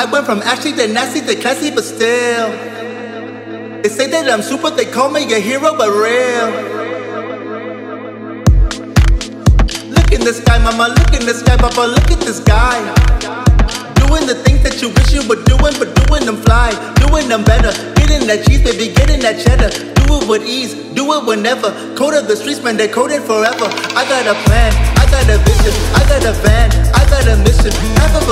I went from Ashley to nasty to classy, but still they say that I'm super, they call me a hero, but real. Look in the sky, mama, look in the sky, papa, look at this guy. Doing the things that you wish you were doing, but doing them fly, doing them better. Getting that cheese, baby, getting that cheddar. Do it with ease, do it whenever. Code of the streets, man, they code it forever. I got a plan, I got a vision, I got a van, I got a mission.